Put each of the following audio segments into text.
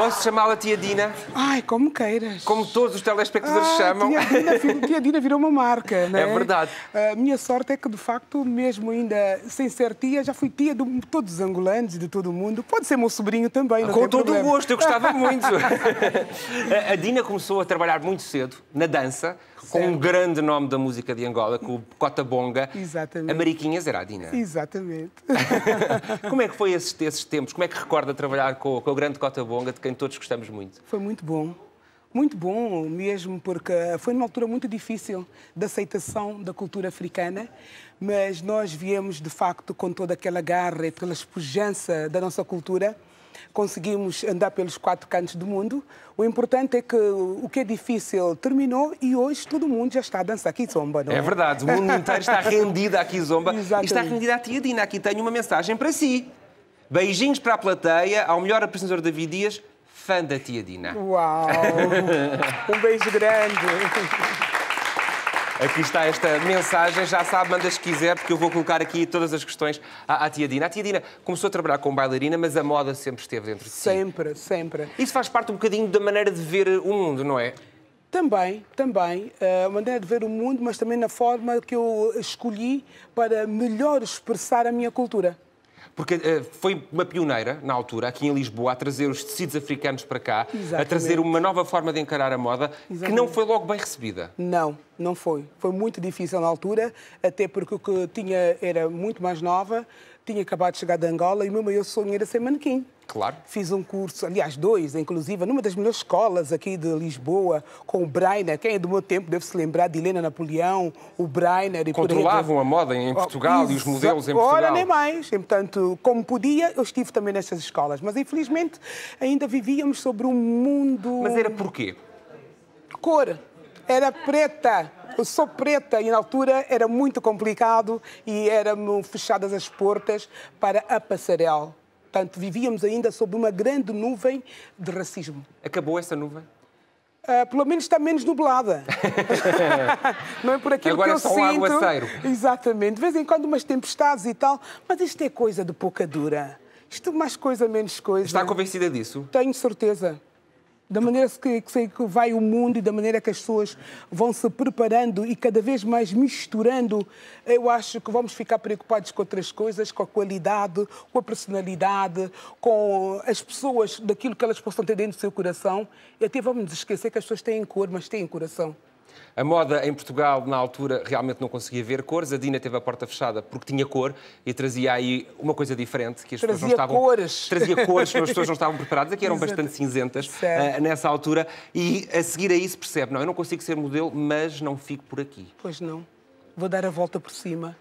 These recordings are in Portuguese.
Posso chamá-la tia Dina? Ai, como queiras. Como todos os telespectadores chamam. Tia Dina virou uma marca, não é? É verdade. A minha sorte é que, de facto, mesmo ainda sem ser tia, já fui tia de todos os angolanos e de todo o mundo. Pode ser meu sobrinho também, não tem problema. Com todo o gosto, eu gostava muito. A Dina começou a trabalhar muito cedo na dança, com um grande nome da música de Angola, com o Cota Bonga. Exatamente. A Mariquinha Zeradina. Exatamente. Como é que foi esses tempos? Como é que recorda trabalhar com o grande Cota Bonga, de quem todos gostamos muito? Foi muito bom. Muito bom mesmo, porque foi numa altura muito difícil de aceitação da cultura africana, mas nós viemos, de facto, com toda aquela garra e pela pujança da nossa cultura. Conseguimos andar pelos 4 cantos do mundo. O importante é que o que é difícil terminou e hoje todo mundo já está a dançar Kizomba, não é? É verdade, o mundo inteiro está rendido à Kizomba. Exatamente. E está rendido à tia Dina. Aqui tenho uma mensagem para si. Beijinhos para a plateia, ao melhor apresentador David Dias, fã da tia Dina. Uau! Um beijo grande. Aqui está esta mensagem, já sabe, manda se quiser, porque eu vou colocar aqui todas as questões à tia Dina. A tia Dina começou a trabalhar como bailarina, mas a moda sempre esteve dentro de si. Sempre, sempre. Isso faz parte um bocadinho da maneira de ver o mundo, não é? Também, também. A maneira de ver o mundo, mas também na forma que eu escolhi para melhor expressar a minha cultura. Porque foi uma pioneira, na altura, aqui em Lisboa, a trazer os tecidos africanos para cá, exatamente, a trazer uma nova forma de encarar a moda, exatamente, que não foi logo bem recebida. Não, não foi. Foi muito difícil na altura, até porque o que tinha era muito mais nova, tinha acabado de chegar de Angola e o meu maior sonho era ser manequim. Claro. Fiz um curso, aliás, 2, inclusive, numa das melhores escolas aqui de Lisboa, com o Brainer. Quem é do meu tempo deve se lembrar de Helena Napoleão, o Brainer e controlavam a moda em Portugal e os modelos em Portugal. Ora, nem mais. E, portanto, como podia, eu estive também nessas escolas. Mas, infelizmente, ainda vivíamos sobre um mundo... Mas era porquê? Cor. Era preta. Eu sou preta e, na altura, era muito complicado e eram fechadas as portas para a passarela. Portanto, vivíamos ainda sob uma grande nuvem de racismo. Acabou essa nuvem? Pelo menos está menos nublada. Não é por aquilo agora que eu sinto. Agora é só um aguaceiro. Exatamente. De vez em quando umas tempestades e tal. Mas isto é coisa de pouca dura. Isto mais coisa, menos coisa. Está convencida disso? Tenho certeza. Da maneira que vai o mundo e da maneira que as pessoas vão se preparando e cada vez mais misturando, eu acho que vamos ficar preocupados com outras coisas, com a qualidade, com a personalidade, com as pessoas, daquilo que elas possam ter dentro do seu coração. E até vamos nos esquecer que as pessoas têm cor, mas têm coração. A moda em Portugal, na altura, realmente não conseguia ver cores. A Dina teve a porta fechada porque tinha cor e trazia aí uma coisa diferente. Que as pessoas não estavam... cores. Trazia cores que as pessoas não estavam preparadas. Aqui eram bastante cinzentas nessa altura. E a seguir a isso percebe, não, eu não consigo ser modelo, mas não fico por aqui. Pois não. Vou dar a volta por cima.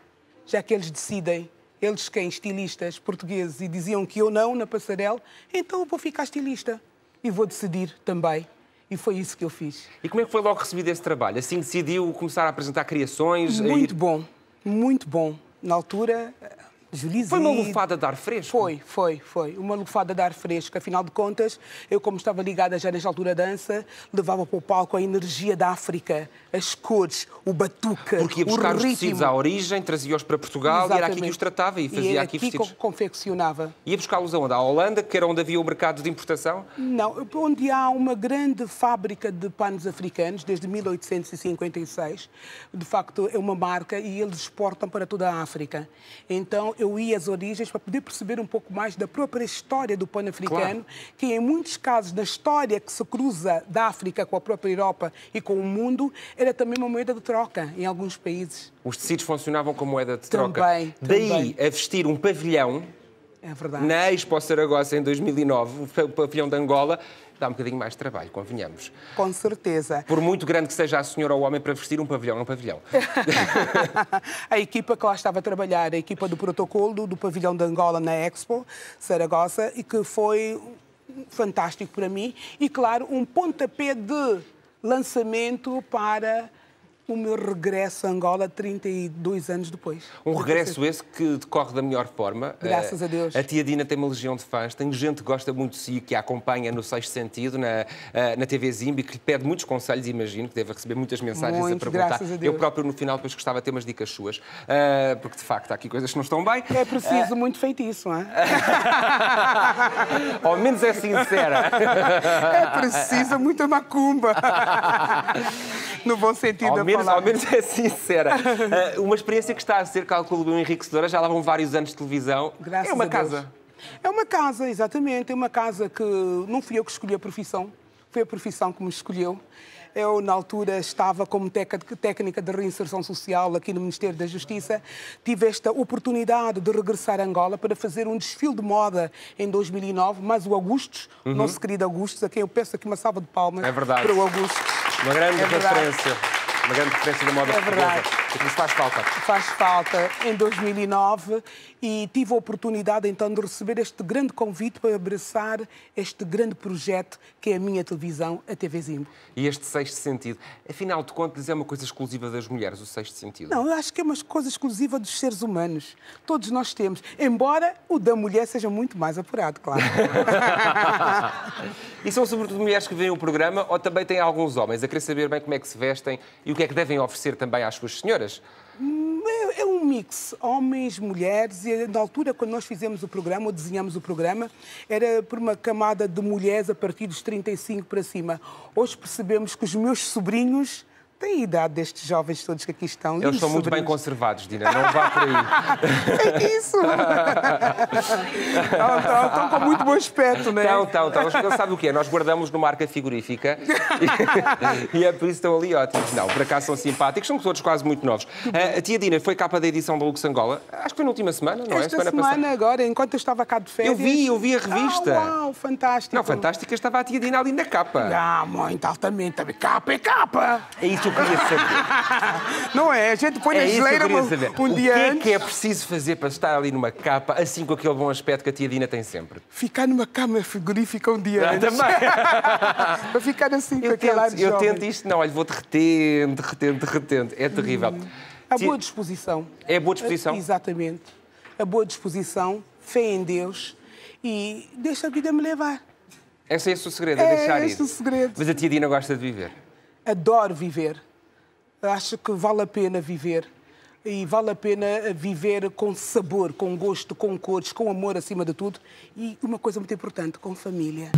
Já que eles decidem, eles quem? Estilistas portugueses, e diziam que eu não, na passarela, então eu vou ficar estilista e vou decidir também. E foi isso que eu fiz. E como é que foi logo recebido esse trabalho? Assim decidiu começar a apresentar criações? Muito bom, muito bom. Na altura, Julizito... Foi uma lufada de ar fresco? Foi. Uma lufada de ar fresco. Afinal de contas, eu, como estava ligada já nesta altura à dança, levava para o palco a energia da África, as cores, o batuque, o ritmo. Porque ia buscar os tecidos à origem, trazia-os para Portugal, exatamente, e era aqui que os tratava e fazia aqui vestidos. E confeccionava. Ia buscá-los aonde? À Holanda, que era onde havia o mercado de importação? Não, onde há uma grande fábrica de panos africanos, desde 1856. De facto, é uma marca e eles exportam para toda a África. Então, eu ia às origens para poder perceber um pouco mais da própria história do pan-africano, claro, que em muitos casos, na história que se cruza da África com a própria Europa e com o mundo, era também uma moeda de troca em alguns países. Os tecidos funcionavam como moeda de troca. Daí a vestir um pavilhão, é verdade, na Expo Saragossa em 2009, o pavilhão de Angola, dá um bocadinho mais de trabalho, convenhamos. Com certeza. Por muito grande que seja a senhora ou o homem para vestir, um pavilhão é um pavilhão. A equipa que lá estava a trabalhar, a equipa do protocolo do pavilhão de Angola na Expo Saragossa, e que foi fantástico para mim e, claro, um pontapé de lançamento para o meu regresso a Angola 32 anos depois. Um regresso esse que decorre da melhor forma. Graças a Deus. A tia Dina tem uma legião de fãs, tem gente que gosta muito de si, que a acompanha no Sexto Sentido, na TV Zimbi, que lhe pede muitos conselhos, imagino, que deve receber muitas mensagens a perguntar. Graças a Deus. Eu próprio, no final, depois gostava de ter umas dicas suas, porque, de facto, há aqui coisas que não estão bem. É preciso muito feitiço, não é? Ao menos é sincera. É preciso muita macumba. No bom sentido da palavra. Ao menos é sincera. Uma experiência que está a ser, calculo, enriquecedora. Já lá vão vários anos de televisão. Graças a Deus. É uma casa. É uma casa, exatamente. É uma casa que não fui eu que escolhi a profissão. Foi a profissão que me escolheu. Eu, na altura, estava como técnica de reinserção social aqui no Ministério da Justiça. Tive esta oportunidade de regressar a Angola para fazer um desfile de moda em 2009, mas o Augustos, o nosso querido Augustos, a quem eu peço aqui uma salva de palmas para o Augustos. Uma grande referência. Uma grande referência da moda portuguesa. Isso faz falta. Faz falta em 2009 e tive a oportunidade então de receber este grande convite para abraçar este grande projeto que é a minha televisão, a TV Zimbi. E este Sexto Sentido, afinal de contas, é uma coisa exclusiva das mulheres, o Sexto Sentido? Não, eu acho que é uma coisa exclusiva dos seres humanos. Todos nós temos, embora o da mulher seja muito mais apurado, claro. E são sobretudo mulheres que veem o programa ou também têm alguns homens a querer saber bem como é que se vestem e o que é que devem oferecer também às suas senhoras? É um mix, homens, mulheres, e na altura, quando nós fizemos o programa, ou desenhamos o programa, era por uma camada de mulheres a partir dos 35 para cima. Hoje percebemos que os meus sobrinhos têm a idade destes jovens todos que aqui estão. Eles são muito bem conservados, Dina, não vá por aí. É isso! Estão com muito bom aspecto, não é? Estão. Sabe o que é? Nós guardamos numa arca figurífica e é por isso que estão ali ótimos. Não, por acaso são simpáticos, são todos quase muito novos. A tia Dina foi capa da edição da Luxangola, acho que foi na última semana, não é? Esta semana agora, enquanto eu estava cá de férias. Eu vi a revista. Uau, fantástico. Não, fantástica, estava a tia Dina ali na capa. Ah, muito altamente, capa é capa. É isso. Eu queria saber. Não é? A gente põe na geleira um dia antes. O que é preciso fazer para estar ali numa capa, assim com aquele bom aspecto que a tia Dina tem sempre? Ficar numa cama frigorífica um dia antes. Também. Para ficar assim com aquele ar de jovem. Eu tento isto, não, olha, vou derretendo. É terrível. A boa disposição. É a boa disposição? Exatamente. A boa disposição, fé em Deus e deixa a vida me levar. Esse é esse o segredo, é deixar ir. É esse o segredo. Mas a tia Dina gosta de viver. Adoro viver. Acho que vale a pena viver. E vale a pena viver com sabor, com gosto, com cores, com amor acima de tudo. E uma coisa muito importante, com família.